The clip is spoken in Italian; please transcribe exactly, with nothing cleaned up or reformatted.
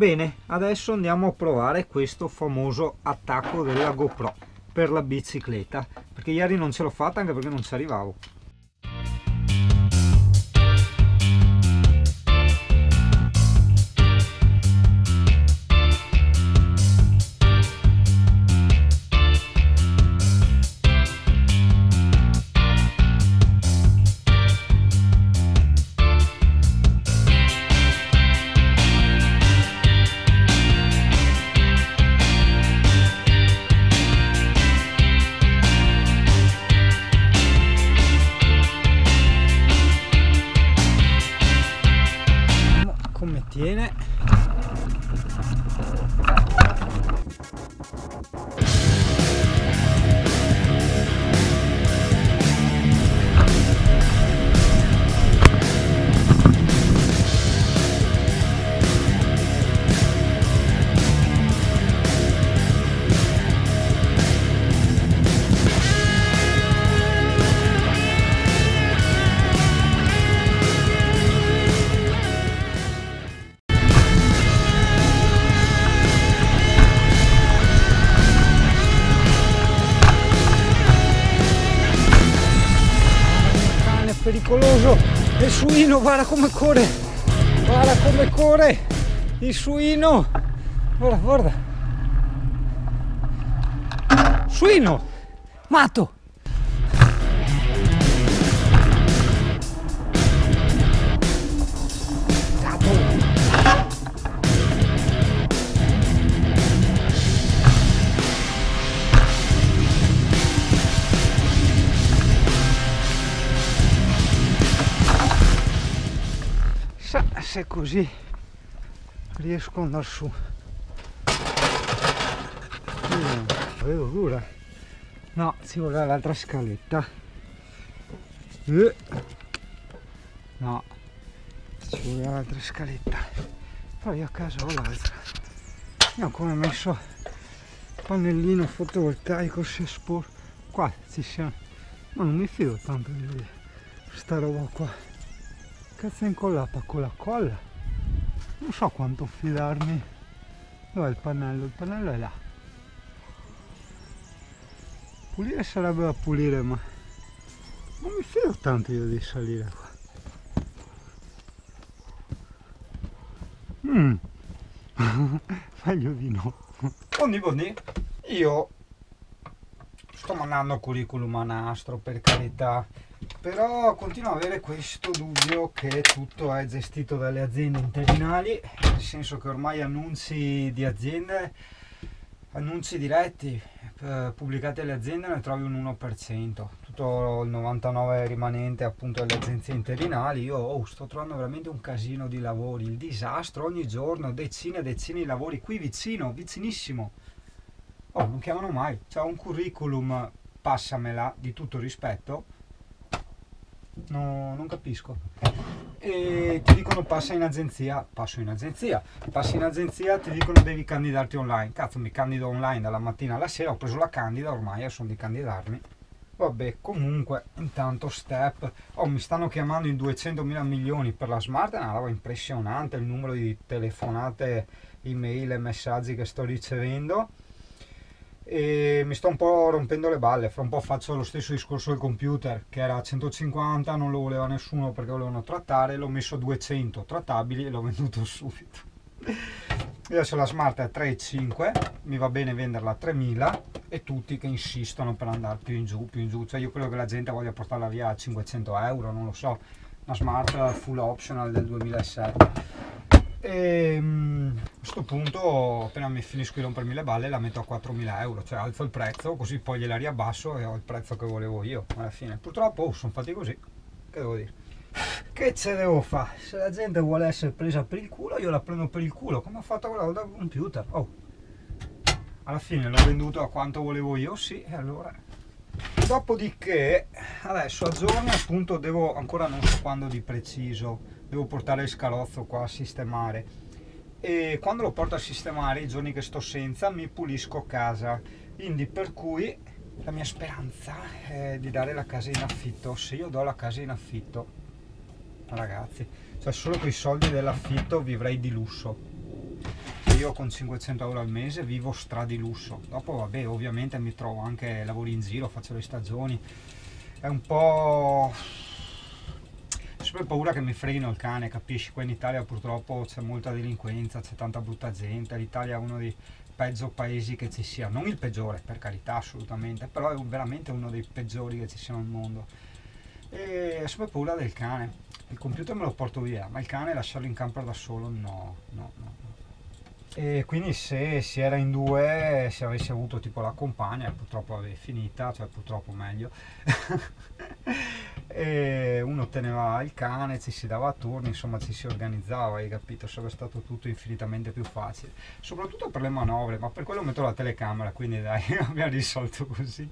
Bene, adesso andiamo a provare questo famoso attacco della GoPro per la bicicletta, perché ieri non ce l'ho fatta anche perché non ci arrivavo. Tiene. Pericoloso il suino, guarda come corre, guarda come corre il suino, guarda, guarda, suino matto. Se così riesco ad andare su, avevo dura, no, ci vorrà l'altra scaletta, no, ci vorrà l'altra scaletta, però io a casa ho l'altra. Io ho come messo il pannellino fotovoltaico, se spor qua ci siamo, ma non mi fido tanto di questa roba qua. Cazzo, incollata con la colla, non so quanto fidarmi. Dov'è il pannello? Il pannello è là. Pulire sarebbe da pulire, ma non mi fido tanto io di salire qua. mm. Meglio di no. Buongiorno, io sto mandando curriculum a nastro, per carità, però continuo ad avere questo dubbio che tutto è gestito dalle aziende interinali, nel senso che ormai annunci di aziende, annunci diretti eh, pubblicati alle aziende ne trovi un uno per cento, tutto il novantanove per cento rimanente appunto alle agenzie interinali. Io oh, sto trovando veramente un casino di lavori, il disastro ogni giorno, decine e decine di lavori qui vicino, vicinissimo, oh, non chiamano mai. C'è un curriculum, passamela, di tutto rispetto. No, non capisco. E ti dicono passa in agenzia, passo in agenzia, passi in agenzia, ti dicono devi candidarti online. Cazzo, mi candido online dalla mattina alla sera, ho preso la candida, ormai sono di candidarmi. Vabbè, comunque, intanto step. Oh, mi stanno chiamando in duecentomila milioni per la smart, è una roba impressionante il numero di telefonate, email e messaggi che sto ricevendo. E mi sto un po' rompendo le balle. Fra un po' faccio lo stesso discorso del computer, che era a centocinquanta, non lo voleva nessuno perché volevano trattare, l'ho messo a duecento trattabili e l'ho venduto subito. E adesso la smart è a tre e cinque, mi va bene venderla a tremila, e tutti che insistono per andare più in giù, più in giù. Cioè io credo che la gente voglia portarla via a cinquecento euro, non lo so, una smart full optional del duemilasette. E a questo punto, appena mi finisco di rompermi le balle, la metto a quattromila euro, cioè alzo il prezzo, così poi gliela riabbasso e ho il prezzo che volevo io alla fine. Purtroppo oh, sono fatti così, che devo dire, che ce devo fare? Se la gente vuole essere presa per il culo, io la prendo per il culo, come ho fatto quella dal computer. Oh, alla fine l'ho venduto a quanto volevo io, sì, e allora dopodiché adesso a giorni appunto devo, ancora non so quando di preciso, devo portare il scalozzo qua a sistemare, e quando lo porto a sistemare, i giorni che sto senza, mi pulisco casa, quindi per cui la mia speranza è di dare la casa in affitto. Se io do la casa in affitto, ragazzi, cioè solo con i soldi dell'affitto vivrei di lusso. io con cinquecento euro al mese vivo stra di lusso. Dopo vabbè, ovviamente mi trovo anche lavori in giro, faccio le stagioni, è un po'... ho sempre paura che mi freghino il cane, capisci? Qua in Italia purtroppo c'è molta delinquenza, c'è tanta brutta gente, l'Italia è uno dei peggio paesi che ci sia, non il peggiore per carità assolutamente, però è veramente uno dei peggiori che ci siano al mondo, e ho sempre paura del cane. Il computer me lo porto via, ma il cane lasciarlo in camper da solo no, no, no. E quindi se si era in due, se avessi avuto tipo la compagna, purtroppo l'avevi finita, cioè purtroppo meglio, e uno teneva il cane, ci si dava a turni, insomma ci si organizzava, hai capito? Sarebbe stato tutto infinitamente più facile, soprattutto per le manovre, ma per quello metto la telecamera, quindi dai, abbiamo risolto così.